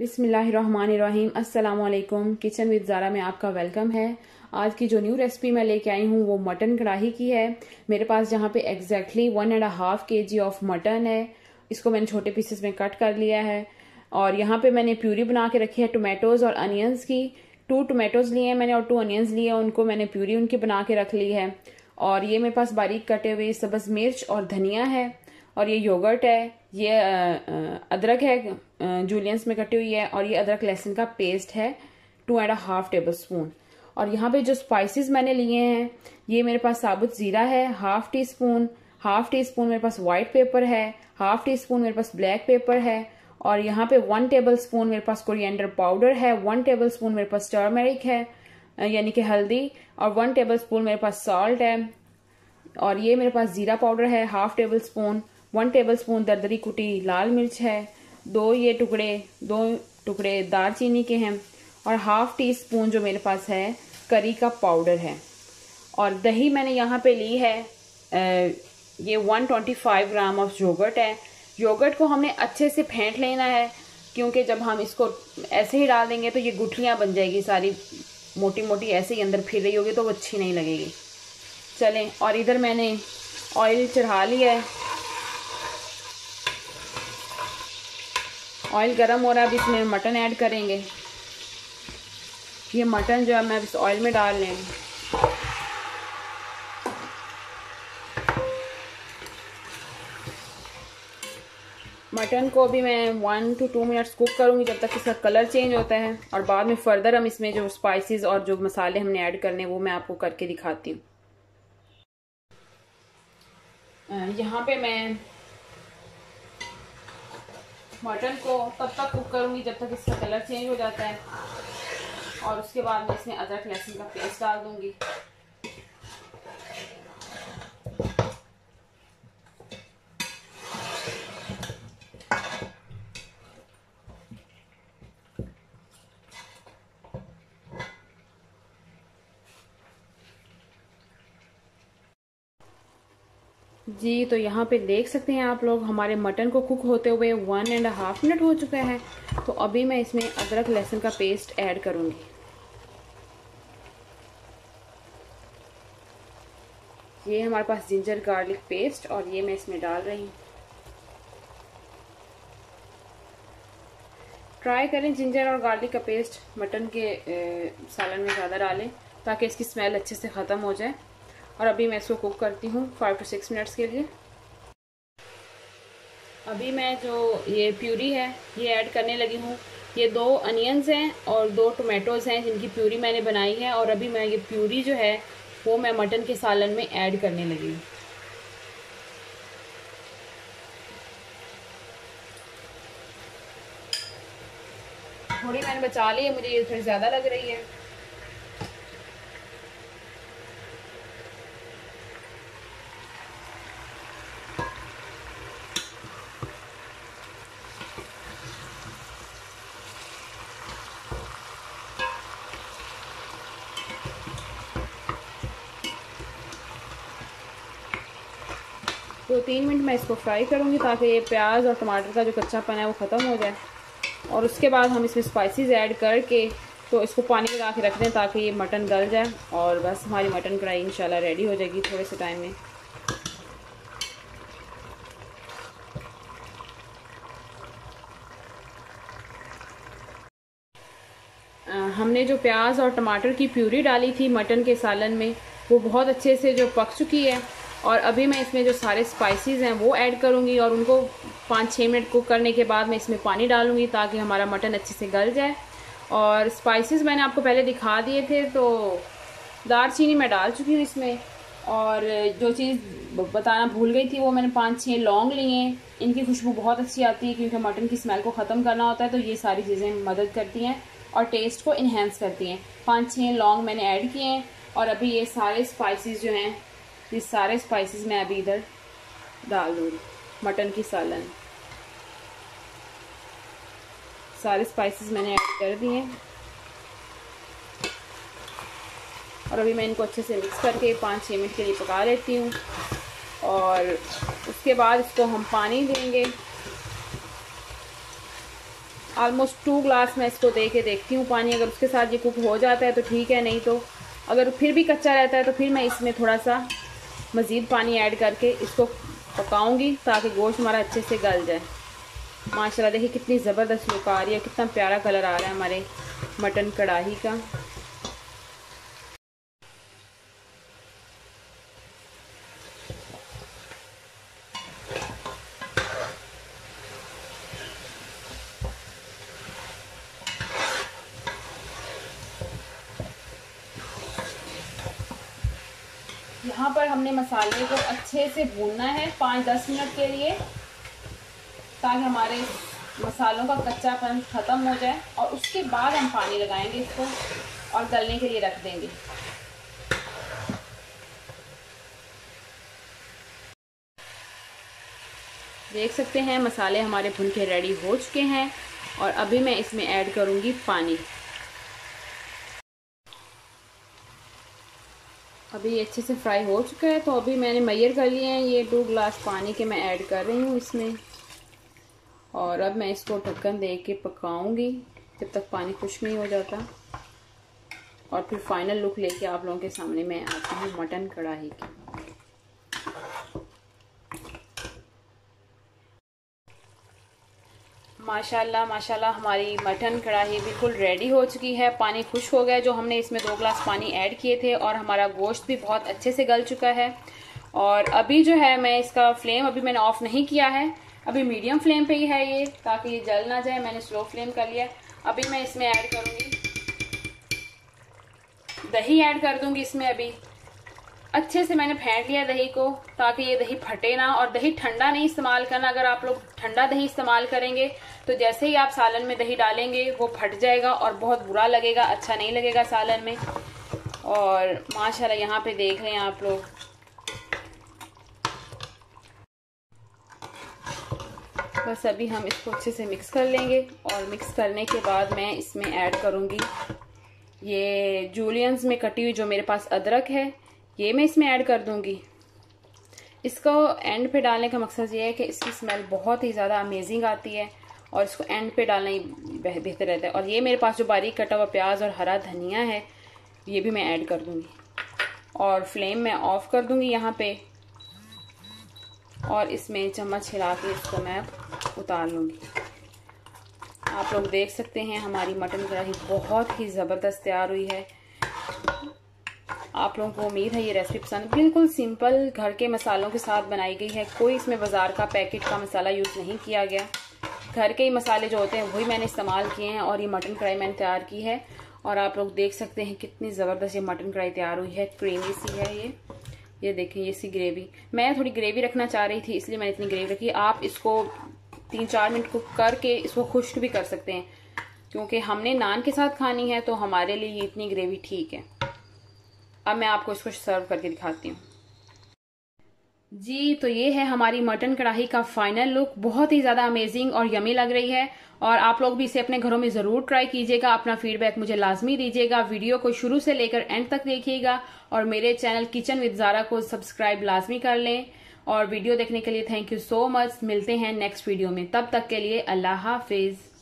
बिस्मिल्लाहिर्रहमानिर्रहीम। अस्सलाम वालेकुम। किचन विद ज़ारा में आपका वेलकम है। आज की जो न्यू रेसिपी मैं लेके आई हूँ वो मटन कढ़ाई की है। मेरे पास यहाँ पे एग्जैक्टली 1.5 kg ऑफ मटन है। इसको मैंने छोटे पीसेस में कट कर लिया है और यहाँ पे मैंने प्यूरी बना के रखी है टोमेटोज़ और अनियंस की। 2 टोमेटोज़ लिए हैं मैंने और 2 अनियंस लिए हैं, उनको मैंने प्यूरी उनकी बना के रख ली है। और ये मेरे पास बारीक कटे हुए सब्ज़ मिर्च और धनिया है और ये योगर्ट है, ये अदरक है जूलियंस में कटी हुई है और ये अदरक लहसुन का पेस्ट है 2.5 टेबल स्पून। और यहाँ पे जो स्पाइसेस मैंने लिए हैं, ये मेरे पास साबुत ज़ीरा है 1/2 टी स्पून, 1/2 टी स्पून मेरे पास वाइट पेपर है, 1/2 टी स्पून मेरे पास ब्लैक पेपर है और यहाँ पे 1 टेबल स्पून मेरे पास कोरिएंडर पाउडर है, 1 टेबल स्पून मेरे पास टर्मरिक है यानी कि हल्दी और 1 टेबल स्पून मेरे पास सॉल्ट है। और ये मेरे पास जीरा पाउडर है 1/2 टेबल स्पून, 1 टेबल स्पून दरदरी कुटी लाल मिर्च है, 2 टुकड़े दालचीनी के हैं और 1/2 टी स्पून जो मेरे पास है करी का पाउडर है। और दही मैंने यहाँ पे ली है, ये 125 ग्राम ऑफ योगर्ट है। योगर्ट को हमने अच्छे से फेंट लेना है क्योंकि जब हम इसको ऐसे ही डाल देंगे तो ये गुठलियाँ बन जाएगी, सारी मोटी मोटी ऐसे ही अंदर फिर रही होगी तो वो अच्छी नहीं लगेगी। चलें, और इधर मैंने ऑयल चढ़ा लिया है, ऑयल गरम हो रहा है। अब इसमें मटन ऐड करेंगे। ये मटन जो है मैं इस ऑयल में डाल लें। मटन को भी मैं 1 to 2 मिनट्स कुक करूँगी जब तक इसका कलर चेंज होता है और बाद में फर्दर हम इसमें जो स्पाइसेस और जो मसाले हमने ऐड करने हैं वो मैं आपको करके दिखाती हूँ। यहाँ पे मैं मटन को तब तक कुक करूँगी जब तक इसका कलर चेंज हो जाता है और उसके बाद मैं इसमें अदरक लहसुन का पेस्ट डाल दूँगी। जी, तो यहाँ पे देख सकते हैं आप लोग हमारे मटन को कुक होते हुए 1.5 मिनट हो चुका है। तो अभी मैं इसमें अदरक लहसुन का पेस्ट ऐड करूँगी। ये हमारे पास जिंजर गार्लिक पेस्ट और ये मैं इसमें डाल रही हूँ। ट्राई करें जिंजर और गार्लिक का पेस्ट मटन के सालन में ज़्यादा डालें ताकि इसकी स्मेल अच्छे से ख़त्म हो जाए। और अभी मैं इसको कुक करती हूँ 5 to 6 मिनट्स के लिए। अभी मैं जो ये प्यूरी है ये ऐड करने लगी हूँ। ये 2 अनियंस हैं और 2 टोमेटोज़ हैं जिनकी प्यूरी मैंने बनाई है। और अभी मैं ये प्यूरी जो है वो मैं मटन के सालन में ऐड करने लगी हूँ। थोड़ी मैंने बचा ली है, मुझे ये थोड़ी ज़्यादा लग रही है। तो 3 मिनट मैं इसको फ्राई करूँगी ताकि ये प्याज और टमाटर का जो कच्चापन है वो ख़त्म हो जाए। और उसके बाद हम इसमें स्पाइसेस ऐड करके तो इसको पानी में ला के रख दें ताकि ये मटन गल जाए और बस हमारी मटन कढ़ाई इंशाल्लाह रेडी हो जाएगी थोड़े से टाइम में। हमने जो प्याज और टमाटर की प्यूरी डाली थी मटन के सालन में वो बहुत अच्छे से जो पक चुकी है। और अभी मैं इसमें जो सारे स्पाइसेस हैं वो ऐड करूंगी और उनको 5-6 मिनट कुक करने के बाद मैं इसमें पानी डालूंगी ताकि हमारा मटन अच्छे से गल जाए। और स्पाइसेस मैंने आपको पहले दिखा दिए थे, तो दालचीनी मैं डाल चुकी हूँ इसमें। और जो चीज़ बताना भूल गई थी वो मैंने 5-6 लौंग लिए हैं, इनकी खुशबू बहुत अच्छी आती है क्योंकि मटन की स्मेल को ख़त्म करना होता है तो ये सारी चीज़ें मदद करती हैं और टेस्ट को इन्हेंस करती हैं। 5-6 लौंग मैंने ऐड किए हैं और अभी ये सारे स्पाइसेस जो हैं मैं अभी इधर डाल दूँगी मटन की सालन। सारे स्पाइसेस मैंने ऐड कर दिए और अभी मैं इनको अच्छे से मिक्स करके 5-6 मिनट के लिए पका लेती हूँ। और उसके बाद इसको हम पानी देंगे। ऑलमोस्ट 2 ग्लास मैं इसको दे के देखती हूँ पानी। अगर उसके साथ ये कुक हो जाता है तो ठीक है, नहीं तो अगर फिर भी कच्चा रहता है तो फिर मैं इसमें थोड़ा सा मज़ीद पानी ऐड करके इसको पकाऊंगी ताकि गोश्त हमारा अच्छे से गल जाए। माशाल्लाह देखिए कितनी ज़बरदस्त लुक आ रही है, कितना प्यारा कलर आ रहा है हमारे मटन कढ़ाई का। यहाँ पर हमने मसाले को अच्छे से भूनना है 5-10 मिनट के लिए, ताकि हमारे मसालों का कच्चापन ख़त्म हो जाए, और उसके बाद हम पानी लगाएंगे इसको और गलने के लिए रख देंगे। देख सकते हैं मसाले हमारे भून के रेडी हो चुके हैं, और अभी मैं इसमें ऐड करूँगी पानी। अभी ये अच्छे से फ्राई हो चुका है, तो अभी मैंने मेजर कर लिए हैं, ये 2 ग्लास पानी के मैं ऐड कर रही हूँ इसमें, और अब मैं इसको ढक्कन दे के पकाऊँगी जब तक पानी खुश्क नहीं हो जाता, और फिर फाइनल लुक लेके आप लोगों के सामने मैं आती हूँ मटन कढ़ाई की। माशाल्लाह माशाल्लाह हमारी मटन कढ़ाई बिल्कुल रेडी हो चुकी है। पानी खुश्क हो गया जो हमने इसमें 2 ग्लास पानी ऐड किए थे, और हमारा गोश्त भी बहुत अच्छे से गल चुका है। और अभी जो है मैं इसका फ्लेम अभी मैंने ऑफ नहीं किया है, अभी मीडियम फ्लेम पे ही है ये, ताकि ये जल ना जाए। मैंने स्लो फ्लेम कर लिया। अभी मैं इसमें ऐड करूँगी दही, ऐड कर दूँगी इसमें। अभी अच्छे से मैंने फेंट लिया दही को ताकि ये दही फटे ना, और दही ठंडा नहीं इस्तेमाल करना। अगर आप लोग ठंडा दही इस्तेमाल करेंगे तो जैसे ही आप सालन में दही डालेंगे वो फट जाएगा और बहुत बुरा लगेगा, अच्छा नहीं लगेगा सालन में। और माशाल्लाह यहाँ पे देख रहे हैं आप लोग, बस अभी हम इसको अच्छे से मिक्स कर लेंगे। और मिक्स करने के बाद मैं इसमें ऐड करूँगी ये जूलियंस में कटी हुई जो मेरे पास अदरक है, ये मैं इसमें ऐड कर दूँगी। इसको एंड पे डालने का मकसद ये है कि इसकी स्मेल बहुत ही ज़्यादा अमेजिंग आती है, और इसको एंड पे डालना ही बेहतर रहता है। और ये मेरे पास जो बारीक कटा हुआ प्याज और हरा धनिया है, ये भी मैं ऐड कर दूँगी। और फ्लेम मैं ऑफ़ कर दूँगी यहाँ पे, और इसमें चम्मच हिला के इसको मैं उतार लूँगी। आप लोग देख सकते हैं हमारी मटन कढ़ाई बहुत ही ज़बरदस्त तैयार हुई है। आप लोगों को उम्मीद है ये रेसिपी पसंद। बिल्कुल सिंपल घर के मसालों के साथ बनाई गई है, कोई इसमें बाज़ार का पैकेट का मसाला यूज़ नहीं किया गया। घर के ही मसाले जो होते हैं वही मैंने इस्तेमाल किए हैं, और ये मटन कढ़ाई मैंने तैयार की है। और आप लोग देख सकते हैं कितनी ज़बरदस्त ये मटन कढ़ाई तैयार हुई है, क्रीमी सी है ये देखें ये सी ग्रेवी। मैं थोड़ी ग्रेवी रखना चाह रही थी इसलिए मैंने इतनी ग्रेवी रखी। आप इसको 3-4 मिनट कुक करके इसको खुश्क भी कर सकते हैं, क्योंकि हमने नान के साथ खानी है तो हमारे लिए ये इतनी ग्रेवी ठीक है। अब मैं आपको इसको सर्व करके दिखाती हूँ। जी तो ये है हमारी मटन कढ़ाई का फाइनल लुक, बहुत ही ज़्यादा अमेजिंग और यमी लग रही है। और आप लोग भी इसे अपने घरों में ज़रूर ट्राई कीजिएगा, अपना फीडबैक मुझे लाजमी दीजिएगा, वीडियो को शुरू से लेकर एंड तक देखिएगा, और मेरे चैनल किचन विद ज़ारा को सब्सक्राइब लाजमी कर लें। और वीडियो देखने के लिए थैंक यू सो मच। मिलते हैं नेक्स्ट वीडियो में, तब तक के लिए अल्लाह हाफिज़।